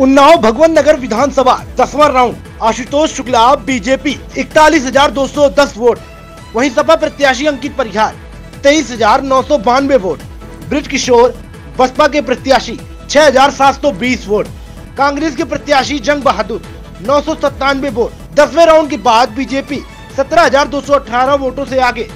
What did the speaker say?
उन्नाव भगवंत नगर विधानसभा 10वां round, Ashutosh Shukla BJP 41,210 vote. वहीं सपा प्रत्याशी अंकित परिहार 23,992 वोट। ब्रिज किशोर बसपा के प्रत्याशी 6,720 वोट। कांग्रेस के प्रत्याशी जंग बहादुर 997 वोट। 10वें राउंड के बाद बीजेपी 17,218 वोटों से आगे।